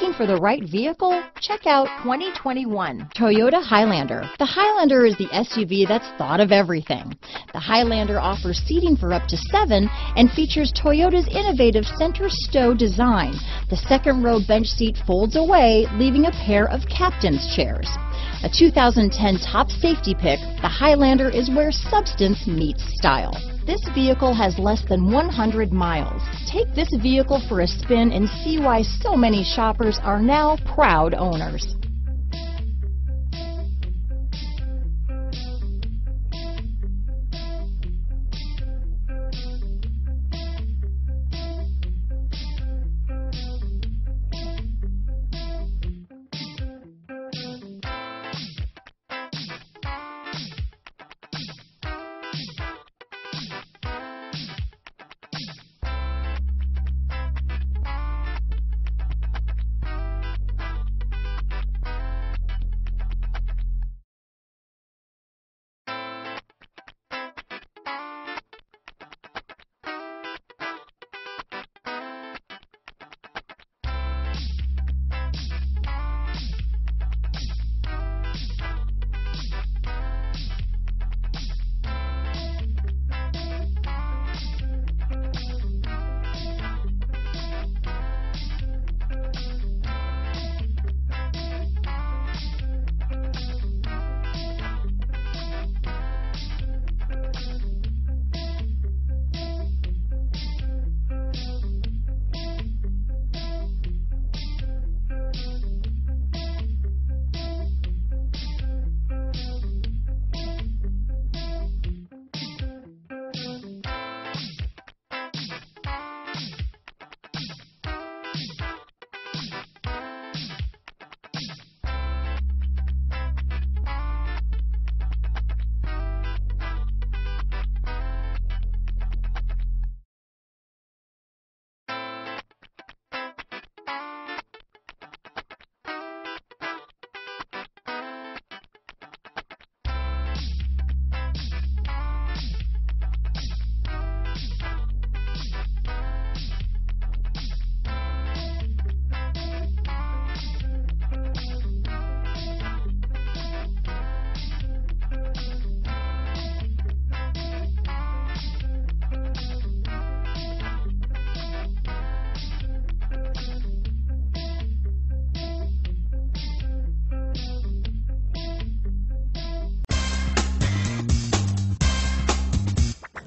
Looking for the right vehicle? Check out 2021 Toyota Highlander. The Highlander is the SUV that's thought of everything. The Highlander offers seating for up to 7 and features Toyota's innovative center stow design. The second row bench seat folds away, leaving a pair of captain's chairs. A 2010 top safety pick, the Highlander is where substance meets style. This vehicle has less than 100 miles. Take this vehicle for a spin and see why so many shoppers are now proud owners.